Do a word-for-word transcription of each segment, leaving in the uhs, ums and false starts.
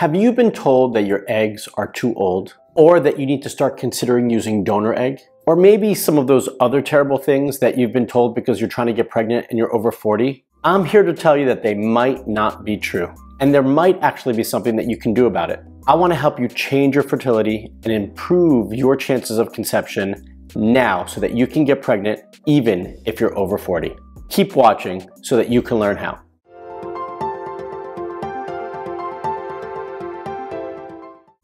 Have you been told that your eggs are too old, or that you need to start considering using donor egg? Or maybe some of those other terrible things that you've been told because you're trying to get pregnant and you're over forty? I'm here to tell you that they might not be true, and there might actually be something that you can do about it. I want to help you change your fertility and improve your chances of conception now so that you can get pregnant even if you're over forty. Keep watching so that you can learn how.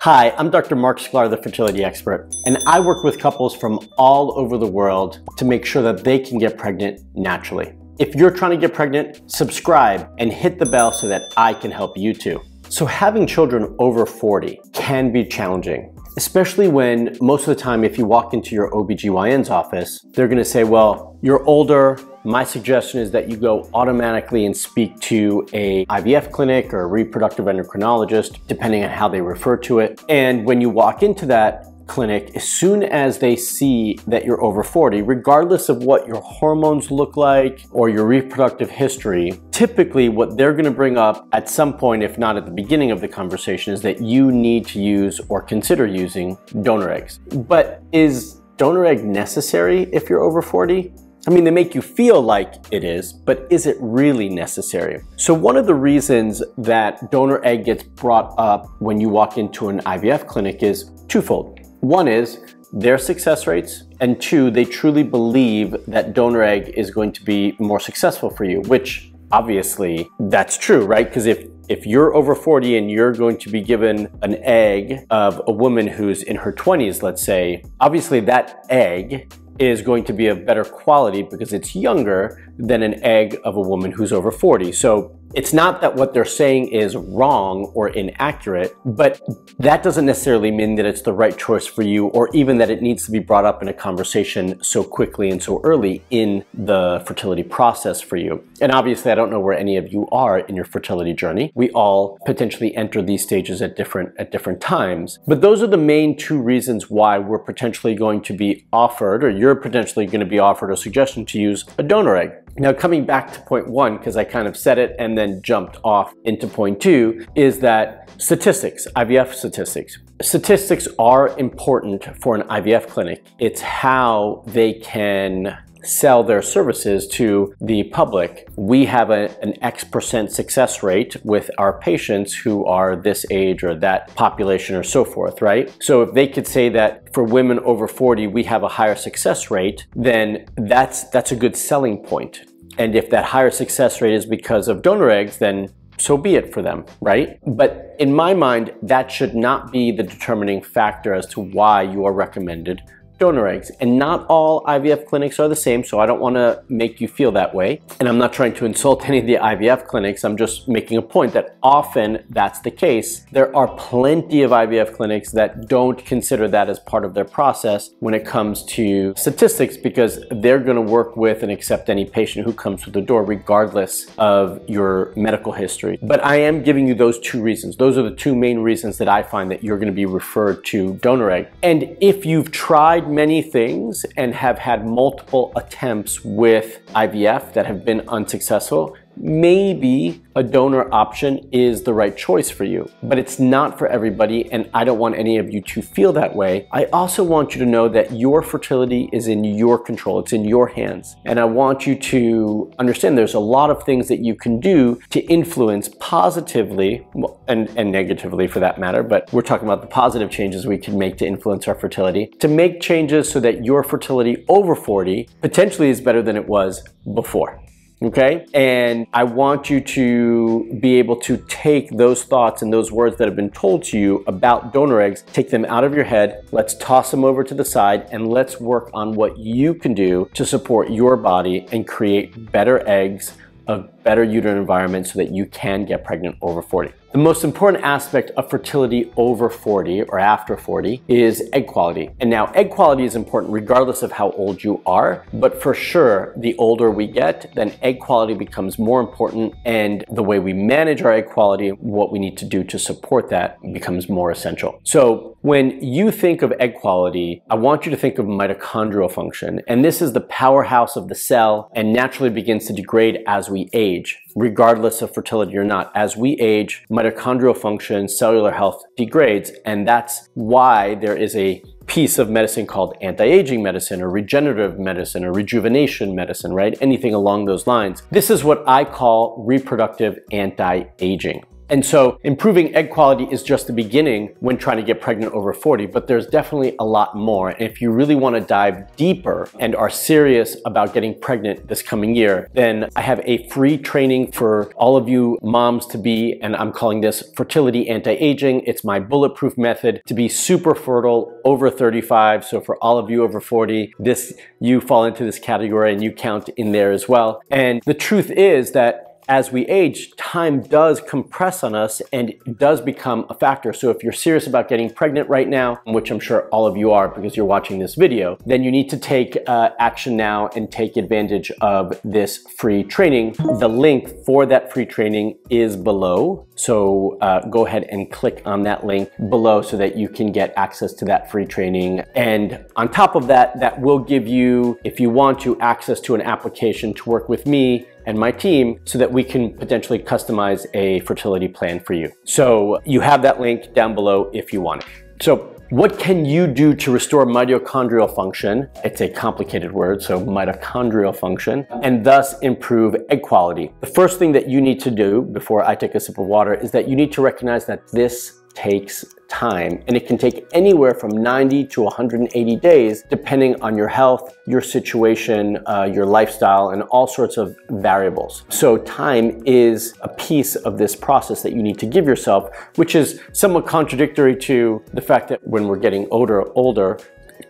Hi, I'm Doctor Marc Sklar, the fertility expert, and I work with couples from all over the world to make sure that they can get pregnant naturally. If you're trying to get pregnant, subscribe and hit the bell so that I can help you too. So having children over forty can be challenging, especially when most of the time if you walk into your O B G Y N's office, they're gonna say, well, you're older. My suggestion is that you go automatically and speak to a I V F clinic or a reproductive endocrinologist, depending on how they refer to it. And when you walk into that clinic, as soon as they see that you're over forty, regardless of what your hormones look like or your reproductive history, typically what they're gonna bring up at some point, if not at the beginning of the conversation, is that you need to use or consider using donor eggs. But is donor egg necessary if you're over forty? I mean, they make you feel like it is, but is it really necessary? So one of the reasons that donor egg gets brought up when you walk into an I V F clinic is twofold. One is their success rates, and two, they truly believe that donor egg is going to be more successful for you, which obviously that's true, right? Because if If you're over forty and you're going to be given an egg of a woman who's in her twenties, let's say, obviously that egg is going to be of better quality because it's younger than an egg of a woman who's over forty. So it's not that what they're saying is wrong or inaccurate, but that doesn't necessarily mean that it's the right choice for you, or even that it needs to be brought up in a conversation so quickly and so early in the fertility process for you. And obviously, I don't know where any of you are in your fertility journey. We all potentially enter these stages at different at different times. But those are the main two reasons why we're potentially going to be offered, or you're potentially going to be offered a suggestion to use a donor egg. Now, coming back to point one, because I kind of said it and then jumped off into point two, is that statistics, I V F statistics. Statistics are important for an I V F clinic. It's how they can sell their services to the public. We have a, an X percent success rate with our patients who are this age or that population or so forth, right? So if they could say that for women over forty, we have a higher success rate, then that's, that's a good selling point. And if that higher success rate is because of donor eggs, then so be it for them, right? But in my mind, that should not be the determining factor as to why you are recommended donor eggs. And not all I V F clinics are the same, so I don't want to make you feel that way. And I'm not trying to insult any of the I V F clinics. I'm just making a point that often that's the case. There are plenty of I V F clinics that don't consider that as part of their process when it comes to statistics, because they're going to work with and accept any patient who comes through the door regardless of your medical history. But I am giving you those two reasons. Those are the two main reasons that I find that you're going to be referred to donor egg. And if you've tried many things and have had multiple attempts with I V F that have been unsuccessful, maybe a donor option is the right choice for you, but it's not for everybody, and I don't want any of you to feel that way. I also want you to know that your fertility is in your control. It's in your hands. And I want you to understand there's a lot of things that you can do to influence positively and, and negatively for that matter, but we're talking about the positive changes we can make to influence our fertility, to make changes so that your fertility over forty potentially is better than it was before. Okay? And I want you to be able to take those thoughts and those words that have been told to you about donor eggs, take them out of your head, let's toss them over to the side, and let's work on what you can do to support your body and create better eggs, a better uterine environment so that you can get pregnant over forty. The most important aspect of fertility over forty or after forty is egg quality. And now egg quality is important regardless of how old you are, but for sure, the older we get, then egg quality becomes more important, and the way we manage our egg quality, what we need to do to support that, becomes more essential. So when you think of egg quality, I want you to think of mitochondrial function, and this is the powerhouse of the cell and naturally begins to degrade as we age. regardless of fertility or not. As we age, mitochondrial function, cellular health degrades, and that's why there is a piece of medicine called anti-aging medicine or regenerative medicine or rejuvenation medicine, right? Anything along those lines. This is what I call reproductive anti-aging. And so improving egg quality is just the beginning when trying to get pregnant over forty, but there's definitely a lot more. And if you really want to dive deeper and are serious about getting pregnant this coming year, then I have a free training for all of you moms-to-be, and I'm calling this Fertility Anti-Aging. It's my bulletproof method to be super fertile over thirty-five. So for all of you over forty, this, you fall into this category and you count in there as well. And the truth is that as we age, time does compress on us and does become a factor. So if you're serious about getting pregnant right now, which I'm sure all of you are because you're watching this video, then you need to take uh, action now and take advantage of this free training. The link for that free training is below. So uh, go ahead and click on that link below so that you can get access to that free training. And on top of that, that will give you, if you want to, access to an application to work with me and my team so that we can potentially customize a fertility plan for you. So you have that link down below if you want it. So what can you do to restore mitochondrial function? It's a complicated word, so mitochondrial function, and thus improve egg quality. The first thing that you need to do before I take a sip of water is that you need to recognize that this takes time, and it can take anywhere from ninety to one hundred eighty days depending on your health, your situation, uh, your lifestyle, and all sorts of variables. So time is a piece of this process that you need to give yourself, which is somewhat contradictory to the fact that when we're getting older, older,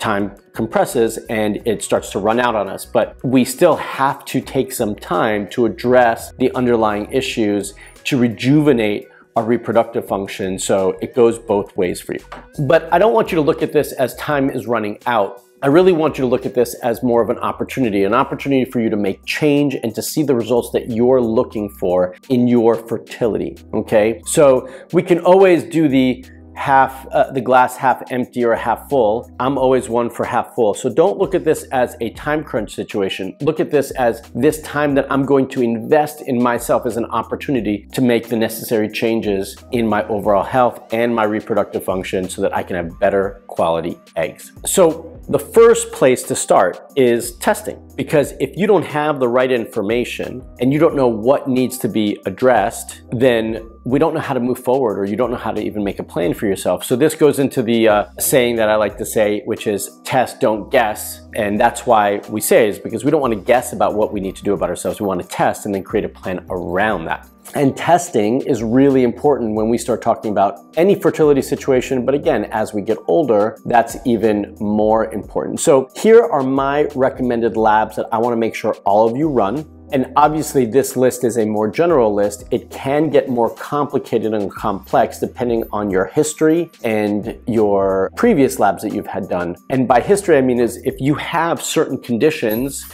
time compresses and it starts to run out on us, but we still have to take some time to address the underlying issues to rejuvenate our reproductive function, so it goes both ways for you. But I don't want you to look at this as time is running out. I really want you to look at this as more of an opportunity, an opportunity for you to make change and to see the results that you're looking for in your fertility, okay? So we can always do the half, uh, the glass half empty or half full. I'm always one for half full. So don't look at this as a time crunch situation. Look at this as this time that I'm going to invest in myself as an opportunity to make the necessary changes in my overall health and my reproductive function so that I can have better quality eggs. So the first place to start is testing, because if you don't have the right information and you don't know what needs to be addressed, then we don't know how to move forward, or you don't know how to even make a plan for yourself. So this goes into the uh, saying that I like to say, which is test, don't guess. And that's why we say is because we don't want to guess about what we need to do about ourselves. We want to test and then create a plan around that. And testing is really important when we start talking about any fertility situation. But again, as we get older, that's even more important. So here are my recommended labs that I want to make sure all of you run. And obviously this list is a more general list. It can get more complicated and complex depending on your history and your previous labs that you've had done. And by history, I mean is if you have certain conditions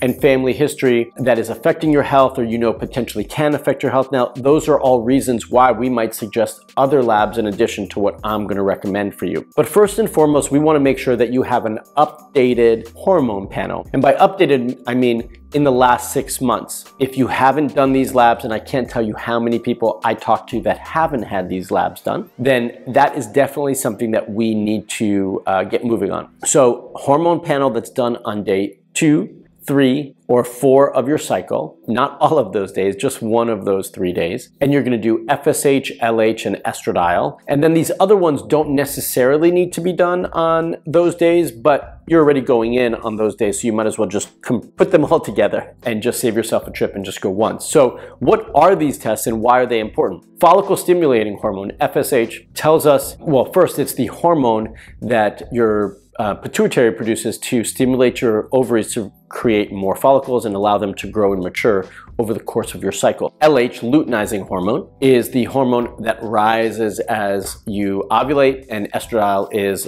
and family history that is affecting your health, or you know potentially can affect your health. Now, those are all reasons why we might suggest other labs in addition to what I'm gonna recommend for you. But first and foremost, we wanna make sure that you have an updated hormone panel. And by updated, I mean in the last six months. If you haven't done these labs, and I can't tell you how many people I talk to that haven't had these labs done, then that is definitely something that we need to uh, get moving on. So hormone panel that's done on day two, three or four of your cycle, not all of those days, just one of those three days. And you're gonna do F S H, L H, and estradiol. And then these other ones don't necessarily need to be done on those days, but you're already going in on those days, so you might as well just put them all together and just save yourself a trip and just go once. So what are these tests and why are they important? Follicle-stimulating hormone, F S H, tells us, well, first it's the hormone that your Uh, pituitary produces to stimulate your ovaries to create more follicles and allow them to grow and mature over the course of your cycle. L H, luteinizing hormone, is the hormone that rises as you ovulate, and estradiol is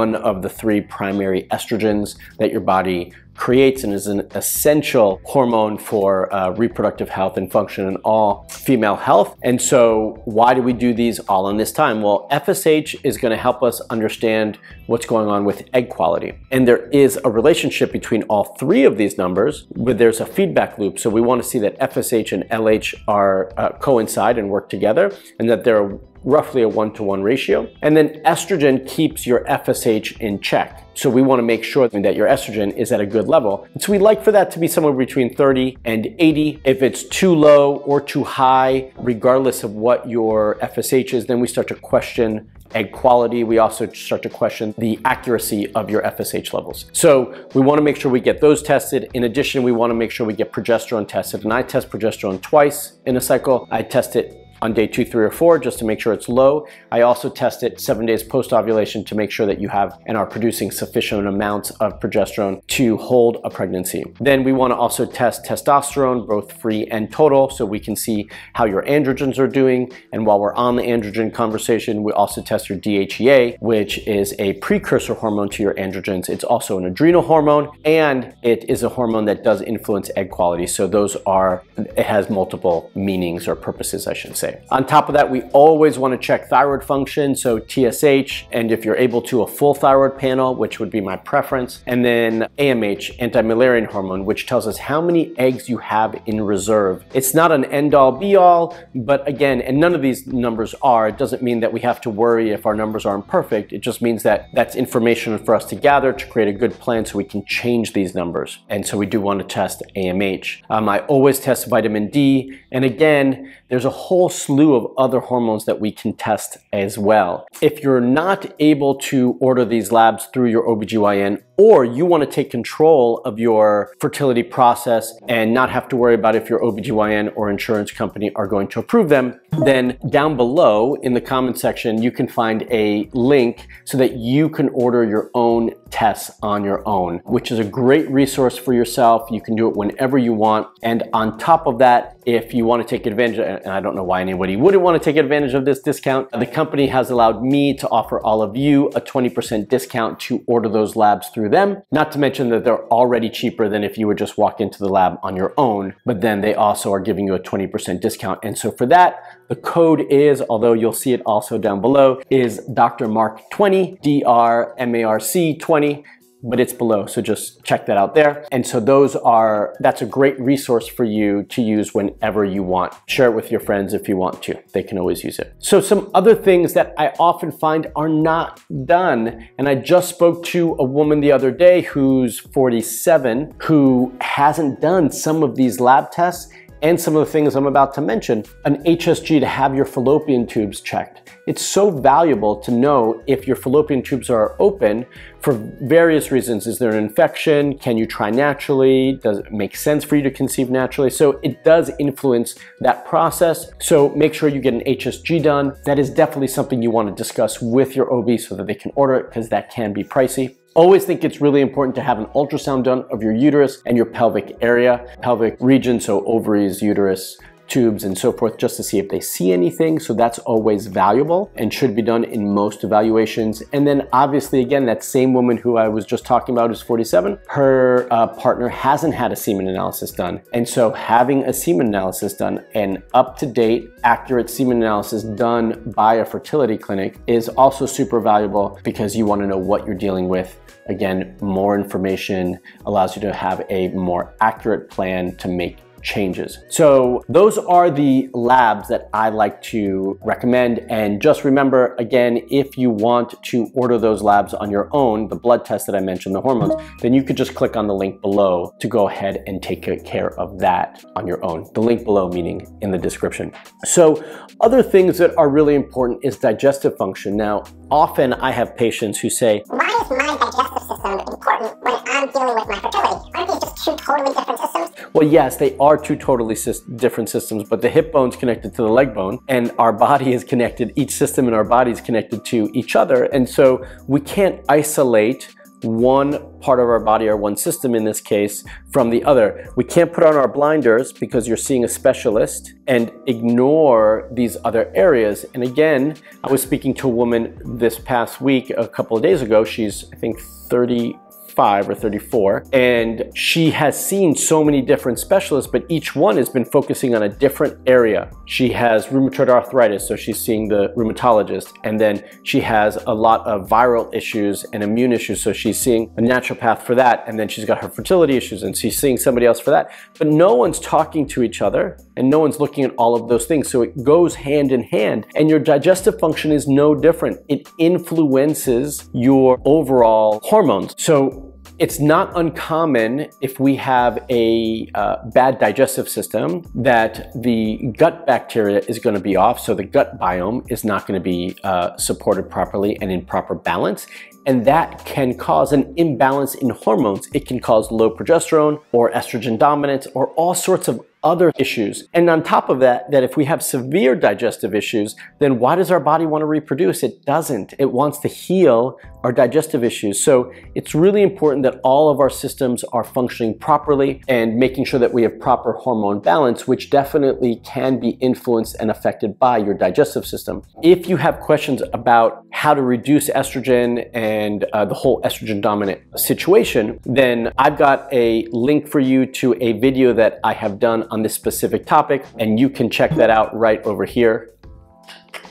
one of the three primary estrogens that your body creates and is an essential hormone for uh, reproductive health and function in all female health. And so why do we do these all in this time? Well, F S H is gonna help us understand what's going on with egg quality. And there is a relationship between all three of these numbers, but there's a feedback loop. So we wanna see that that F S H and L H are uh, coincide and work together, and that they're roughly a one-to-one ratio. And then estrogen keeps your F S H in check. So we want to make sure that your estrogen is at a good level. And so we like for that to be somewhere between thirty and eighty. If it's too low or too high, regardless of what your F S H is, then we start to question egg quality. We also start to question the accuracy of your F S H levels. So we want to make sure we get those tested. In addition, we want to make sure we get progesterone tested. And I test progesterone twice in a cycle. I test it on day two, three, or four, just to make sure it's low. I also test it seven days post-ovulation to make sure that you have and are producing sufficient amounts of progesterone to hold a pregnancy. Then we want to also test testosterone, both free and total, so we can see how your androgens are doing. And while we're on the androgen conversation, we also test your D H E A, which is a precursor hormone to your androgens. It's also an adrenal hormone, and it is a hormone that does influence egg quality. So those are, it has multiple meanings or purposes, I should say. On top of that, we always want to check thyroid function, so T S H, and if you're able to, a full thyroid panel, which would be my preference, and then A M H, anti-malarian hormone, which tells us how many eggs you have in reserve. It's not an end-all be-all, but again, and none of these numbers are, it doesn't mean that we have to worry if our numbers aren't perfect. It just means that that's information for us to gather to create a good plan so we can change these numbers. And so we do want to test A M H. Um, I always test vitamin D, and again, there's a whole slew of other hormones that we can test as well. If you're not able to order these labs through your O B G Y N, or you want to take control of your fertility process and not have to worry about if your O B G Y N or insurance company are going to approve them, then down below in the comment section, you can find a link so that you can order your own tests on your own, which is a great resource for yourself. You can do it whenever you want. And on top of that, if you want to take advantage, and I don't know why anybody wouldn't want to take advantage of this discount, the company has allowed me to offer all of you a twenty percent discount to order those labs through them. Not to mention that they're already cheaper than if you would just walk into the lab on your own, but then they also are giving you a twenty percent discount. And so for that, the code is, although you'll see it also down below, is Doctor Marc twenty, D R M A R C twenty, but it's below, so just check that out there. And so those are, that's a great resource for you to use whenever you want. Share it with your friends if you want to, they can always use it. So some other things that I often find are not done, and I just spoke to a woman the other day who's forty-seven, who hasn't done some of these lab tests and some of the things I'm about to mention. An H S G to have your fallopian tubes checked. It's so valuable to know if your fallopian tubes are open for various reasons. Is there an infection? Can you try naturally? Does it make sense for you to conceive naturally? So it does influence that process. So make sure you get an H S G done. That is definitely something you want to discuss with your O B so that they can order it, because that can be pricey. Always think it's really important to have an ultrasound done of your uterus and your pelvic area, pelvic region, so ovaries, uterus, tubes, and so forth, just to see if they see anything. So that's always valuable and should be done in most evaluations. And then obviously, again, that same woman who I was just talking about is forty-seven, her uh, partner hasn't had a semen analysis done. And so having a semen analysis done, an up-to-date, accurate semen analysis done by a fertility clinic, is also super valuable, because you want to know what you're dealing with. Again, more information allows you to have a more accurate plan to make changes. So those are the labs that I like to recommend. And just remember, again, if you want to order those labs on your own, the blood test that I mentioned, the hormones, then you could just click on the link below to go ahead and take care of that on your own. The link below, meaning in the description. So other things that are really important is digestive function. Now, often I have patients who say, why is my digestive system important when I'm dealing with my fertility? Aren't these just two totally different systems? Well, yes, they are two totally different systems, but the hip bone's connected to the leg bone, and our body is connected, each system in our body is connected to each other. And so we can't isolate one part of our body, or one system in this case, from the other. We can't put on our blinders, because you're seeing a specialist, and ignore these other areas. And again, I was speaking to a woman this past week, a couple of days ago, she's I think 30 thirty-five or thirty-four, and she has seen so many different specialists, but each one has been focusing on a different area. She has rheumatoid arthritis, so she's seeing the rheumatologist, and then she has a lot of viral issues and immune issues, so she's seeing a naturopath for that, and then she's got her fertility issues, and she's seeing somebody else for that. But no one's talking to each other, and no one's looking at all of those things, so it goes hand in hand, and your digestive function is no different. It influences your overall hormones. So it's not uncommon if we have a uh, bad digestive system that the gut bacteria is going to be off, so the gut biome is not going to be uh, supported properly and in proper balance. And that can cause an imbalance in hormones. It can cause low progesterone or estrogen dominance or all sorts of other issues. And on top of that, that if we have severe digestive issues, then why does our body want to reproduce? It doesn't. It wants to heal our digestive issues. So it's really important that all of our systems are functioning properly and making sure that we have proper hormone balance, which definitely can be influenced and affected by your digestive system. If you have questions about how to reduce estrogen and and uh, the whole estrogen dominant situation, then I've got a link for you to a video that I have done on this specific topic, and you can check that out right over here.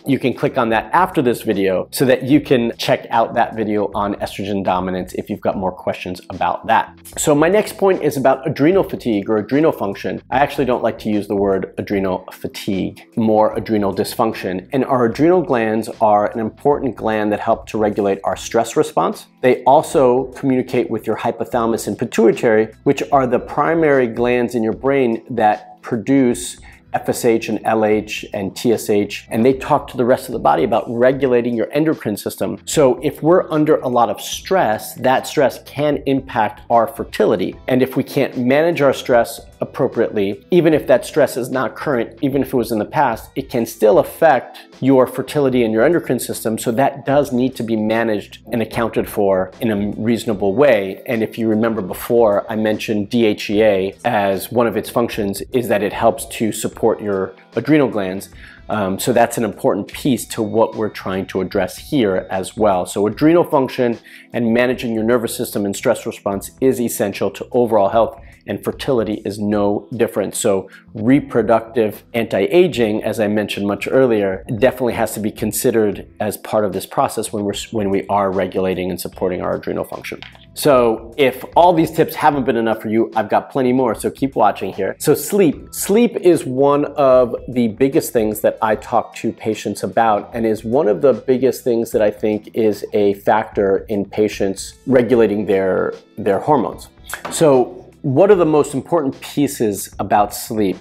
You can click on that after this video so that you can check out that video on estrogen dominance if you've got more questions about that. So my next point is about adrenal fatigue or adrenal function. I actually don't like to use the word adrenal fatigue, more adrenal dysfunction. And our adrenal glands are an important gland that help to regulate our stress response. They also communicate with your hypothalamus and pituitary, which are the primary glands in your brain that produce F S H and L H and T S H, and they talk to the rest of the body about regulating your endocrine system. So if we're under a lot of stress, that stress can impact our fertility. And if we can't manage our stress appropriately, even if that stress is not current, even if it was in the past, it can still affect your fertility and your endocrine system. So that does need to be managed and accounted for in a reasonable way. And if you remember before, I mentioned D H E A as one of its functions is that it helps to support your adrenal glands. Um, so that's an important piece to what we're trying to address here as well. So adrenal function and managing your nervous system and stress response is essential to overall health, and fertility is no different. So reproductive anti-aging, as I mentioned much earlier, definitely has to be considered as part of this process when we're when we are regulating and supporting our adrenal function. So if all these tips haven't been enough for you, I've got plenty more, so keep watching here. So sleep. Sleep is one of the biggest things that I talk to patients about, and is one of the biggest things that I think is a factor in patients regulating their, their hormones. So what are the most important pieces about sleep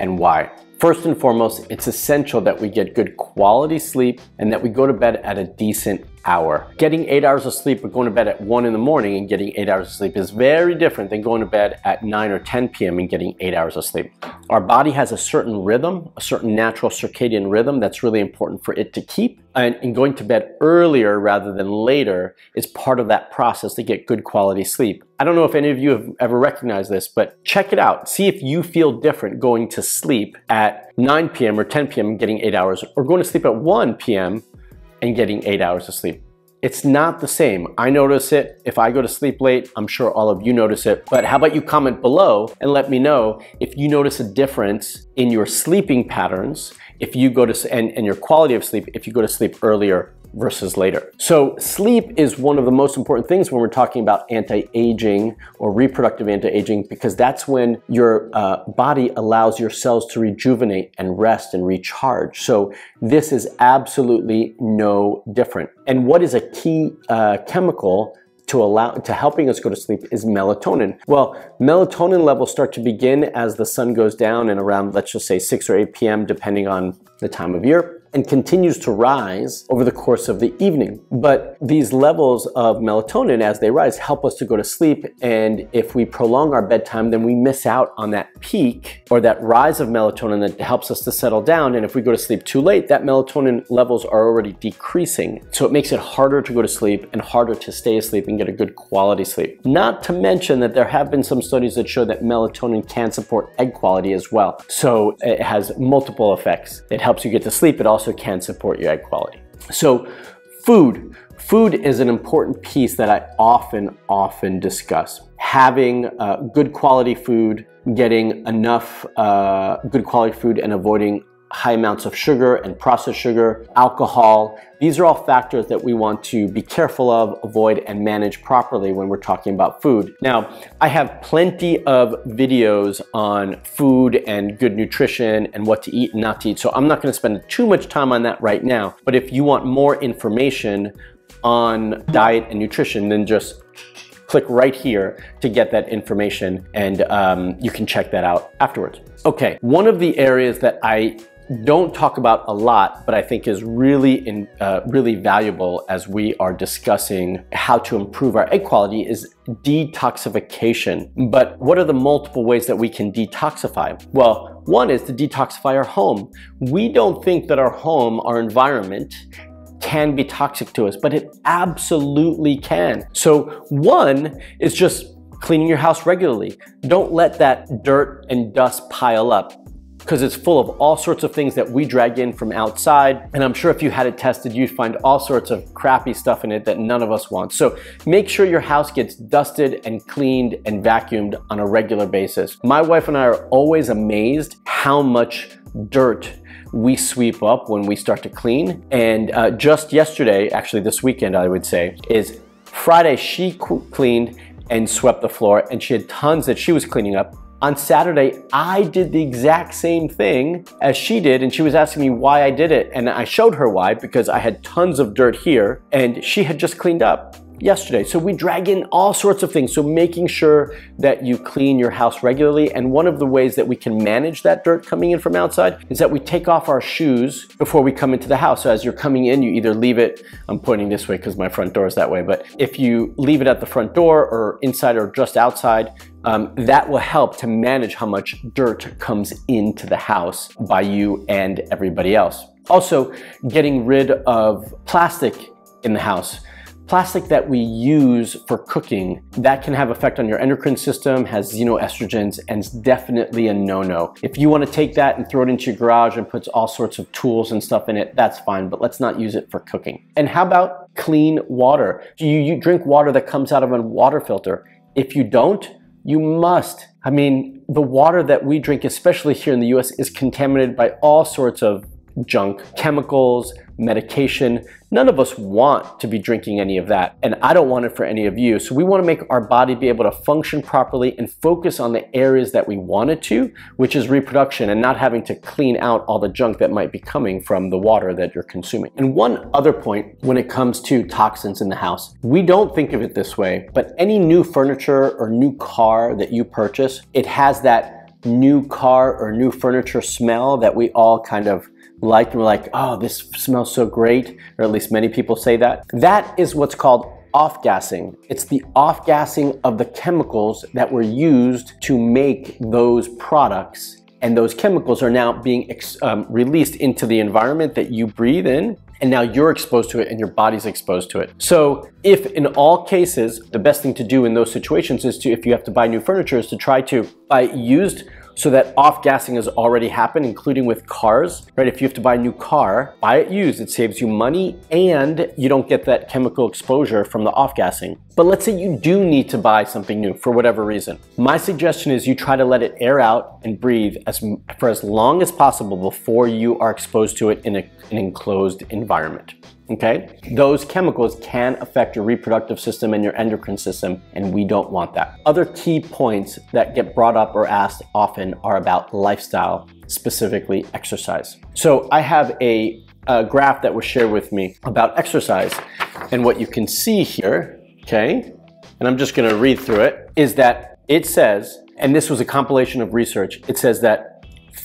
and why? First and foremost, it's essential that we get good quality sleep and that we go to bed at a decent hour. Getting eight hours of sleep but going to bed at one in the morning and getting eight hours of sleep is very different than going to bed at nine or ten P M and getting eight hours of sleep. Our body has a certain rhythm, a certain natural circadian rhythm that's really important for it to keep. And, and going to bed earlier rather than later is part of that process to get good quality sleep. I don't know if any of you have ever recognized this, but check it out. See if you feel different going to sleep at nine P M or ten P M and getting eight hours, or going to sleep at one P M and getting eight hours of sleep. It's not the same. I notice it. If I go to sleep late, I'm sure all of you notice it. But how about you comment below and let me know if you notice a difference in your sleeping patterns, if you go to, and, and your quality of sleep, if you go to sleep earlier versus later. So sleep is one of the most important things when we're talking about anti-aging or reproductive anti-aging, because that's when your uh, body allows your cells to rejuvenate and rest and recharge. So this is absolutely no different. And what is a key uh, chemical to allow to helping us go to sleep is melatonin. Well, melatonin levels start to begin as the sun goes down and around, let's just say six or eight P M, depending on the time of year, and continues to rise over the course of the evening. But these levels of melatonin as they rise help us to go to sleep, and if we prolong our bedtime, then we miss out on that peak or that rise of melatonin that helps us to settle down. And if we go to sleep too late, that melatonin levels are already decreasing. So it makes it harder to go to sleep and harder to stay asleep and get a good quality sleep. Not to mention that there have been some studies that show that melatonin can support egg quality as well. So it has multiple effects. It helps you get to sleep. It also also can support your egg quality. So Food. Food is an important piece that I often, often discuss. Having uh, good quality food, getting enough uh, good quality food, and avoiding high amounts of sugar and processed sugar, alcohol. These are all factors that we want to be careful of, avoid, and manage properly when we're talking about food. Now, I have plenty of videos on food and good nutrition and what to eat and not to eat, so I'm not gonna spend too much time on that right now. But if you want more information on diet and nutrition, then just click right here to get that information, and um, you can check that out afterwards. Okay, one of the areas that I don't talk about a lot, but I think is really in, uh, really valuable as we are discussing how to improve our egg quality is detoxification. But what are the multiple ways that we can detoxify? Well, one is to detoxify our home. We don't think that our home, our environment, can be toxic to us, but it absolutely can. So one is just cleaning your house regularly. Don't let that dirt and dust pile up, because it's full of all sorts of things that we drag in from outside. And I'm sure if you had it tested, you'd find all sorts of crappy stuff in it that none of us want. So make sure your house gets dusted and cleaned and vacuumed on a regular basis. My wife and I are always amazed how much dirt we sweep up when we start to clean. And uh, just yesterday, actually this weekend, I would say, is Friday she cleaned and swept the floor, and she had tons that she was cleaning up. On Saturday, I did the exact same thing as she did, and she was asking me why I did it, and I showed her why, because I had tons of dirt here, and she had just cleaned up yesterday. So we drag in all sorts of things, so making sure that you clean your house regularly. And one of the ways that we can manage that dirt coming in from outside is that we take off our shoes before we come into the house. So as you're coming in, you either leave it, I'm pointing this way because my front door is that way, but if you leave it at the front door or inside or just outside, Um, that will help to manage how much dirt comes into the house by you and everybody else. Also, getting rid of plastic in the house. Plastic that we use for cooking, that can have effect on your endocrine system, has xenoestrogens, and is definitely a no-no. If you want to take that and throw it into your garage and put all sorts of tools and stuff in it, that's fine, but let's not use it for cooking. And how about clean water? Do you, you drink water that comes out of a water filter? If you don't, you must. I mean, the water that we drink, especially here in the U S, is contaminated by all sorts of junk, chemicals, medication. None of us want to be drinking any of that, and I don't want it for any of you. So we want to make our body be able to function properly and focus on the areas that we want it to, which is reproduction, and not having to clean out all the junk that might be coming from the water that you're consuming. And one other point when it comes to toxins in the house, we don't think of it this way, but any new furniture or new car that you purchase, it has that new car or new furniture smell that we all kind of like, and we're like, oh, this smells so great, or at least many people say that. That is what's called off-gassing. It's the off-gassing of the chemicals that were used to make those products, and those chemicals are now being um, released into the environment that you breathe in, and now you're exposed to it and your body's exposed to it. So if in all cases, the best thing to do in those situations is to, if you have to buy new furniture, is to try to buy used, so that off-gassing has already happened, including with cars, right? If you have to buy a new car, buy it used. It saves you money and you don't get that chemical exposure from the off-gassing. But let's say you do need to buy something new for whatever reason. My suggestion is you try to let it air out and breathe as, for as long as possible before you are exposed to it in a, an enclosed environment. Okay? Those chemicals can affect your reproductive system and your endocrine system, and we don't want that. Other key points that get brought up or asked often are about lifestyle, specifically exercise. So I have a, a graph that was shared with me about exercise, and what you can see here, okay, and I'm just gonna read through it, is that it says, and this was a compilation of research, it says that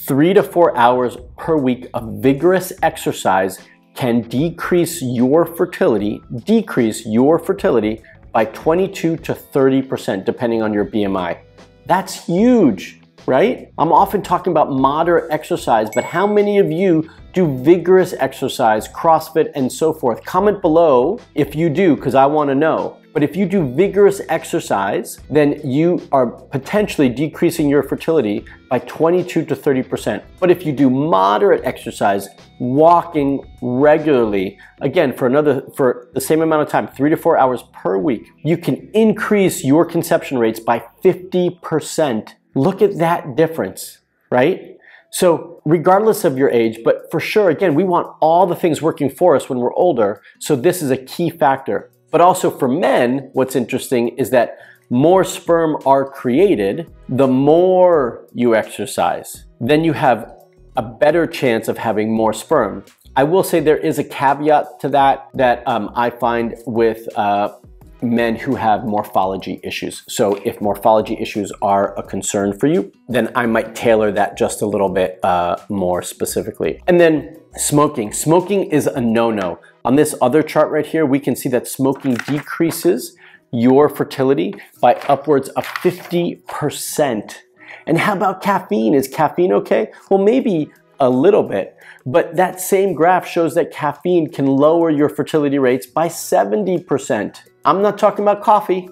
three to four hours per week of vigorous exercise can decrease your fertility, decrease your fertility by twenty-two to thirty percent depending on your B M I. That's huge, right? I'm often talking about moderate exercise, but how many of you Do vigorous exercise, CrossFit, and so forth? Comment below if you do, because I want to know. But if you do vigorous exercise, then you are potentially decreasing your fertility by twenty-two to thirty percent. But if you do moderate exercise, walking regularly, again, for another, for the same amount of time, three to four hours per week, you can increase your conception rates by fifty percent. Look at that difference, right? So regardless of your age, but for sure, again, we want all the things working for us when we're older. So this is a key factor. But also for men, what's interesting is that more sperm are created the more you exercise. Then you have a better chance of having more sperm. I will say there is a caveat to that that um, I find with uh, men who have morphology issues. So if morphology issues are a concern for you, then I might tailor that just a little bit uh, more specifically. And then smoking. Smoking is a no-no. On this other chart right here, we can see that smoking decreases your fertility by upwards of fifty percent. And how about caffeine? Is caffeine okay? Well, maybe a little bit, but that same graph shows that caffeine can lower your fertility rates by seventy percent. I'm not talking about coffee.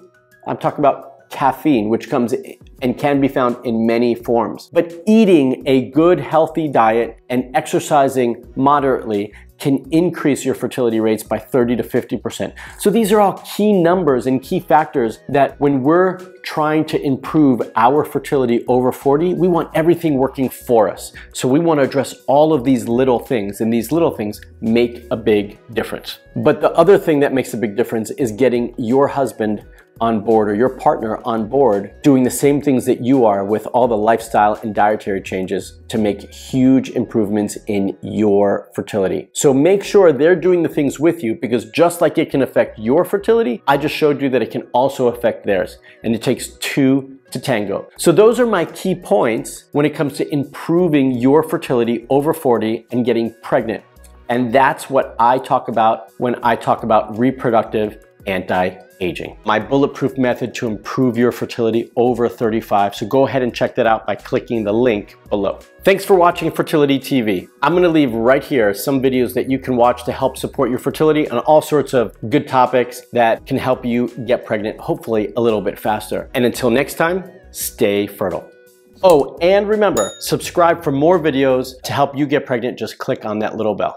I'm talking about caffeine, which comes and can be found in many forms. But eating a good, healthy diet and exercising moderately can increase your fertility rates by thirty to fifty percent. So these are all key numbers and key factors that when we're trying to improve our fertility over forty, we want everything working for us. So we want to address all of these little things, and these little things make a big difference. But the other thing that makes a big difference is getting your husband on board, or your partner on board, doing the same things that you are with all the lifestyle and dietary changes to make huge improvements in your fertility. So make sure they're doing the things with you, because just like it can affect your fertility, I just showed you that it can also affect theirs, and it takes two to tango. So those are my key points when it comes to improving your fertility over forty and getting pregnant. And that's what I talk about when I talk about reproductive anti-aging, my bulletproof method to improve your fertility over thirty-five. So go ahead and check that out by clicking the link below. Thanks for watching Fertility T V. I'm going to leave right here some videos that you can watch to help support your fertility and all sorts of good topics that can help you get pregnant, hopefully a little bit faster. And until next time, stay fertile. Oh, and remember, subscribe for more videos to help you get pregnant. Just click on that little bell.